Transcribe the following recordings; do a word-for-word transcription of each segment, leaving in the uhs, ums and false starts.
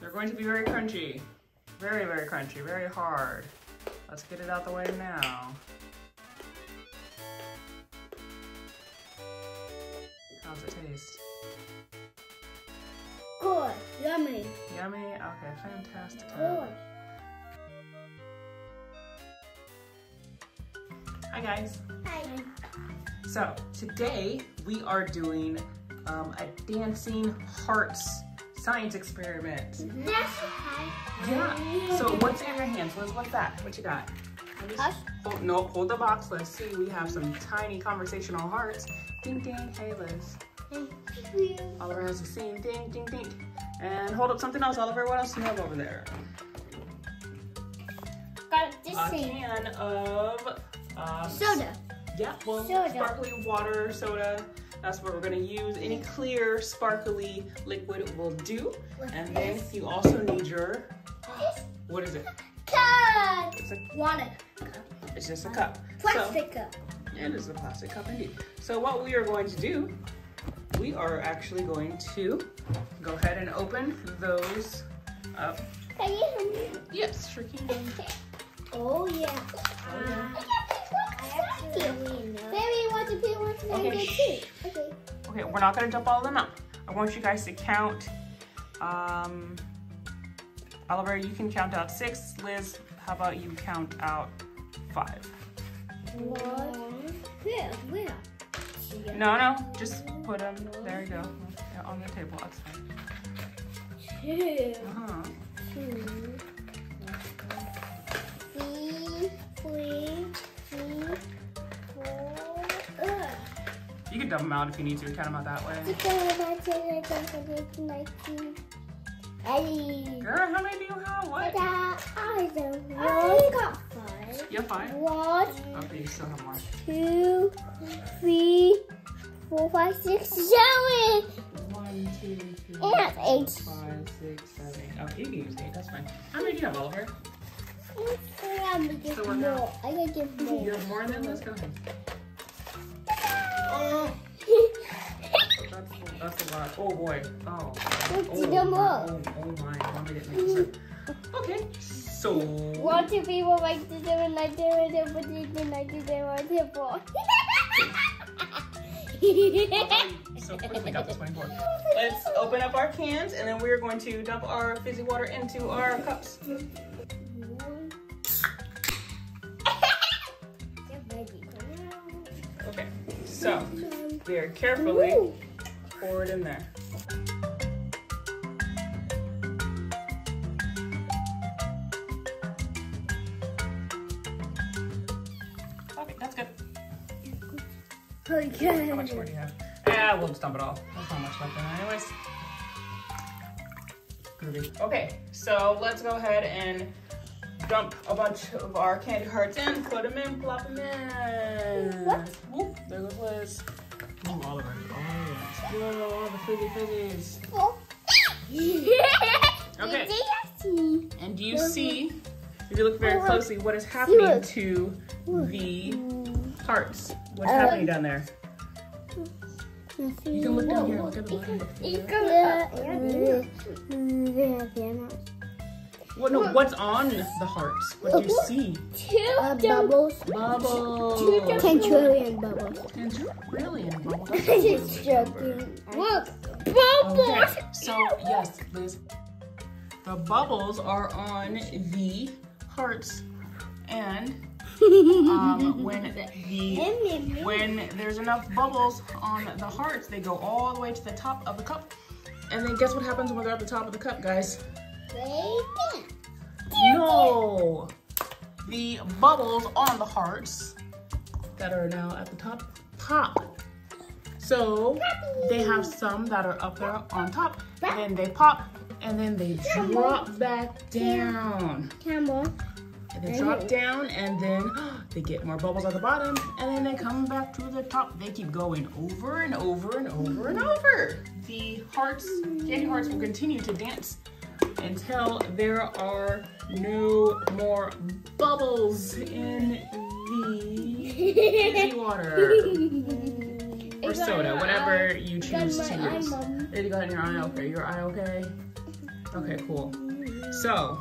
They're going to be very crunchy. Very, very crunchy, very hard. Let's get it out the way now. How's it taste? Good, yummy. Yummy, okay, fantastic. Good. Hi guys. Hi. So today we are doing um, a dancing hearts science experiment. Mm-hmm. That's okay. Yeah. So what's in your hands, Liz? What's that? What you got? Us? Hold, no, hold the box. Let's see. We have some tiny conversational hearts. Ding ding. Hey, Liz. Hey. Oliver has the same thing. Ding ding. And hold up something else, Oliver. What else do you have over there? Got this a thing. can of uh, soda. Yeah. Well, soda. Sparkly water soda. That's what we're going to use. Any clear, sparkly liquid will do. With and this. then you also need your, this? what is it? Cup! It's a water cup. It's just a cup. Plastic so, cup. It is a plastic cup indeed. So what we are going to do, we are actually going to go ahead and open those up. Can you hear me? Yes, sure can. Oh yeah. Oh, yeah. I got this one. Okay. okay, Okay. we're not gonna dump all of them out. I want you guys to count. Um, Oliver, you can count out six. Liz, how about you count out five? One, two, three. No, no, just put them, there you go, on the table, that's fine. Two, uh-huh. two, three, three, three, four. You can dump them out if you need to. Count them out that way. Girl, how many do you have? What? I don't know. I got five. You have five? One. Okay, you still have more. Two, three, four, five, six, seven. One, two, three, four, eight. Five, six, seven, eight. Okay, you can use eight. That's fine. How many do you have, Oliver? I'm going to give more. I'm going to give more. You have more than? Let's go ahead. Oh. that's, that's a lot. Oh boy. Oh. Oh, oh, my, oh, oh my. Mom didn't make sense. Okay. So. What do people like to do when I do it? What do you do like to do on the board? So quickly got this twenty-four. Let's open up our cans and then we're going to dump our fizzy water into our cups. So, very carefully Ooh. pour it in there. Okay, that's good. Okay. How much more do you have? Ah, we'll just dump it all. There's not much left in there anyways. Groovy. Okay, so let's go ahead and dump a bunch of our candy hearts in, put them in, plop them in. What? Ooh, there goes Liz. Oh, Oliver. Oh, yeah. all the fizzy fizzies. Oh. Okay. And do you see, if you look very closely, what is happening to the hearts? What's happening down there? You can look down here. Look at the water. What, no, what's on the hearts? What do you see? Two uh, bubbles. Bubbles. Two Ten trillion bubbles. Ten trillion bubbles. Just joking. Look, bubbles. Okay. So yes, Liz. The bubbles are on the hearts, and um, when the when there's enough bubbles on the hearts, they go all the way to the top of the cup. And then guess what happens when they're at the top of the cup, guys? No! The bubbles on the hearts that are now at the top, pop. So they have some that are up there on top, and then they pop, and then they drop back down. Camel. And they drop down, and then they get more bubbles at the bottom, and then they come back to the top. They keep going over and over and over and over. The hearts, candy hearts will continue to dance until there are no more bubbles in the fizzy water or soda, whatever you choose to use. There you go, in your eye, okay. Your eye, okay. Okay, cool. So,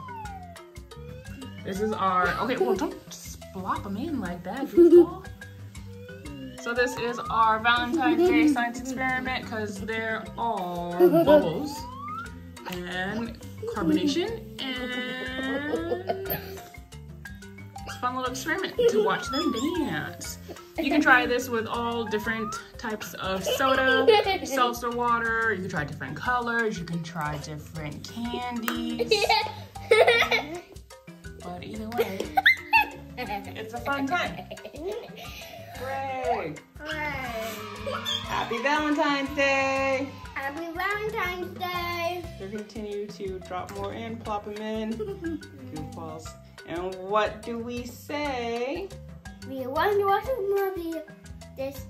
this is our, okay, well, don't just plop them in like that, goofball. So this is our Valentine's Day science experiment, because there are bubbles and carbonation, and it's a fun little experiment to watch them dance. You can try this with all different types of soda, seltzer water, you can try different colors, you can try different candies, but either way, it's a fun time. Greg. Greg. Happy Valentine's Day! Happy Valentine's Day! We'll continue to drop more in, plop them in. Goofballs. And what do we say? We want to watch more video. This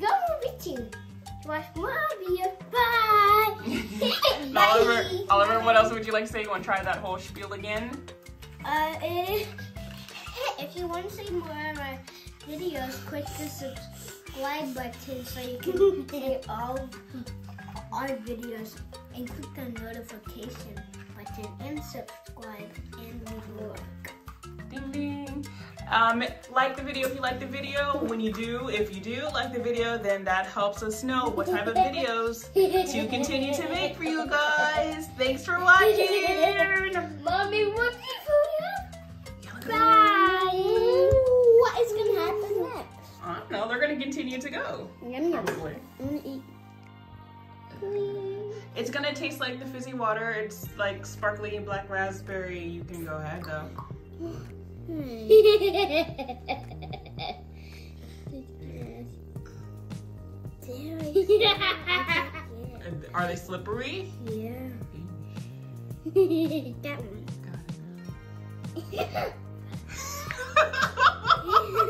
go movie too. To watch more video. Bye! Bye. Oliver, Oliver, what else would you like to say? You want to try that whole spiel again? Uh, if, if you want to see more of my videos, click the subscribe button so you can see all our videos, and click the notification button and subscribe and leave a like. Ding ding! Um, like the video if you like the video. When you do, if you do like the video, then that helps us know what type of videos to continue to make for you guys. Thanks for watching! Mommy, what for you? Bye! What is gonna happen next? I don't know. They're gonna continue to go. Yum, yum. Probably. I'm gonna eat. Please. It's gonna taste like the fizzy water. It's like sparkly black raspberry. You can go ahead though. Are they slippery? Yeah. That one.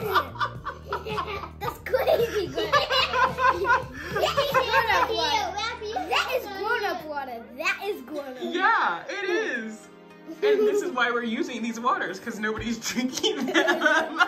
God. That's crazy, Greg. That is grown-up water. That is grown-up. Yeah, it is. And this is why we're using these waters, because nobody's drinking them.